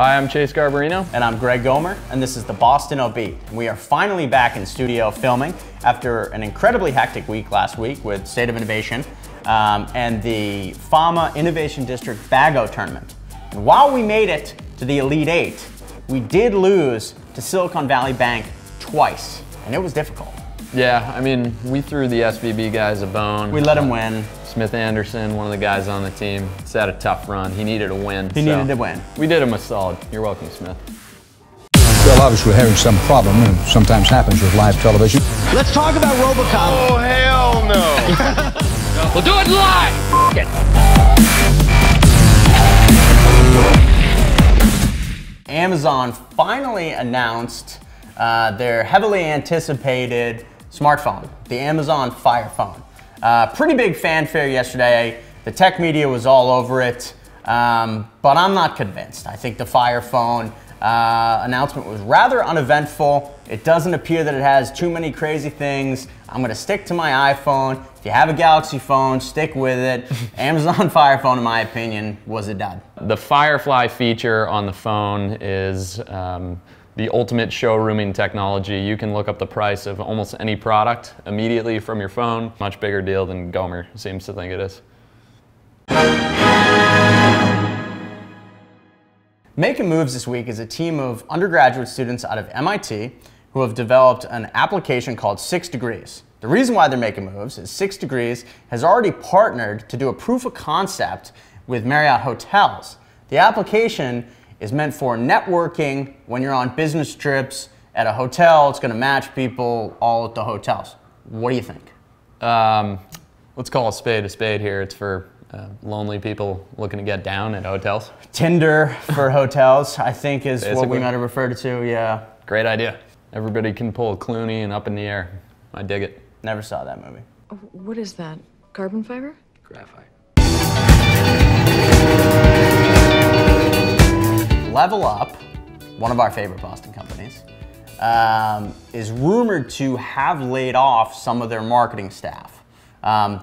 Hi, I'm Chase Garbarino. And I'm Greg Gomer, and this is the Boston Beat. We are finally back in studio filming after an incredibly hectic week last week with State of Innovation and the Pharma Innovation District Bago Tournament. And while we made it to the Elite Eight, we did lose to Silicon Valley Bank twice, and it was difficult. Yeah, I mean, we threw the SVB guys a bone. We let them win. Smith Anderson, one of the guys on the team, it's had a tough run. He needed a win. We did him a solid. You're welcome, Smith. Well, obviously we're having some problem, and it sometimes happens with live television. Let's talk about Robocop. Oh, hell no. We'll do it live. Amazon finally announced their heavily anticipated smartphone, the Amazon Fire Phone. Pretty big fanfare yesterday. The tech media was all over it, but I'm not convinced. I think the Fire Phone announcement was rather uneventful. It doesn't appear that it has too many crazy things. I'm gonna stick to my iPhone. If you have a Galaxy phone, stick with it. Amazon Fire Phone, in my opinion, was a dud. The Firefly feature on the phone is the ultimate showrooming technology. You can look up the price of almost any product immediately from your phone. Much bigger deal than Gomer seems to think it is. Making Moves this week is a team of undergraduate students out of MIT who have developed an application called 6 Degrees. The reason why they're making moves is 6 Degrees has already partnered to do a proof of concept with Marriott Hotels. The application is meant for networking when you're on business trips at a hotel. It's gonna match people all at the hotels. What do you think? Let's call a spade here. It's for lonely people looking to get down at hotels. Tinder for hotels, I think, is basically what we might have referred to, yeah. Great idea. Everybody can pull a Clooney and Up in the Air. I dig it. Never saw that movie. What is that? Carbon fiber? Graphite. Level Up, one of our favorite Boston companies, is rumored to have laid off some of their marketing staff.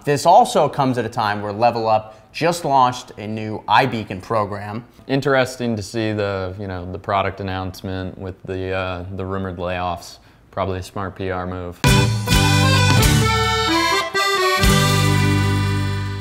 This also comes at a time where Level Up just launched a new iBeacon program. Interesting to see the the product announcement with the rumored layoffs. Probably a smart PR move.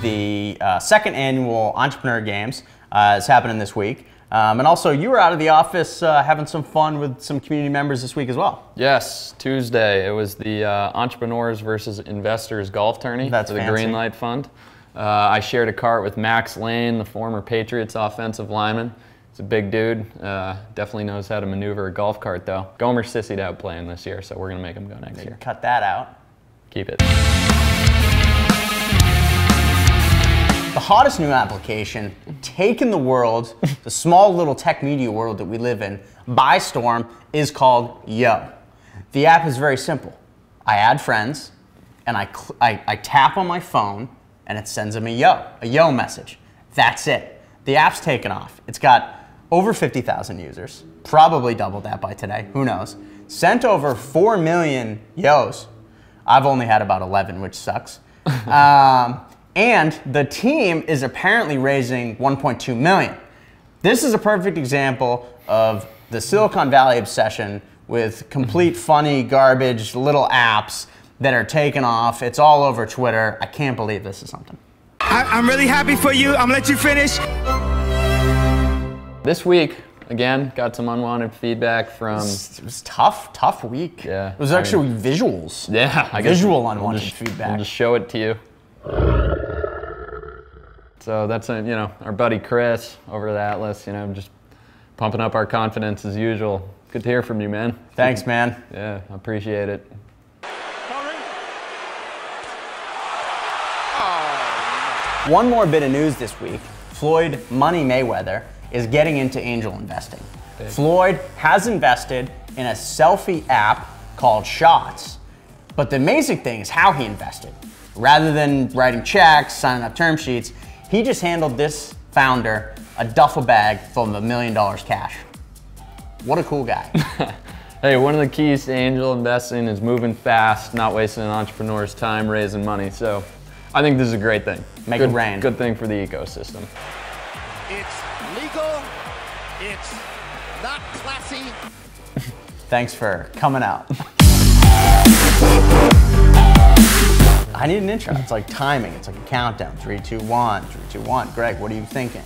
The second annual Entrepreneur Games is happening this week. And also, you were out of the office having some fun with some community members this week as well. Yes, Tuesday. It was the Entrepreneurs versus Investors golf tourney for the Greenlight Fund. I shared a cart with Max Lane, the former Patriots offensive lineman. He's a big dude. Definitely knows how to maneuver a golf cart, though. Gomer sissied out playing this year, so we're going to make him go next year. Cut that out. Keep it. The hottest new application taking the world, the small little tech media world that we live in, by storm is called Yo. The app is very simple. I add friends, and I tap on my phone, and it sends them a Yo message. That's it. The app's taken off. It's got over 50,000 users, probably double that by today, who knows. Sent over 4 million Yos. I've only had about 11, which sucks. And the team is apparently raising 1.2 million. This is a perfect example of the Silicon Valley obsession with complete funny garbage little apps that are taken off. It's all over Twitter. I can't believe this is something. I'm really happy for you. I'm gonna let you finish. This week, again, got some unwanted feedback from... It was tough week. Yeah. It was actually visuals. Yeah. Visual unwanted feedback. I'll just show it to you. So that's, our buddy Chris over at Atlas, just pumping up our confidence as usual. Good to hear from you, man. Thanks, man. Yeah, I appreciate it. One more bit of news this week. Floyd Money Mayweather is getting into angel investing. Big. Floyd has invested in a selfie app called Shots, but the amazing thing is how he invested. Rather than writing checks, signing up term sheets, he just handled this founder a duffel bag full of $1 million cash. What a cool guy. Hey, one of the keys to angel investing is moving fast, not wasting an entrepreneur's time raising money. So I think this is a great thing. Make it rain. Good thing for the ecosystem. It's legal, it's Not classy. Thanks for coming out. I need an intro. It's like timing. It's like a countdown. 3, 2, 1. 3, 2, 1. Greg, what are you thinking?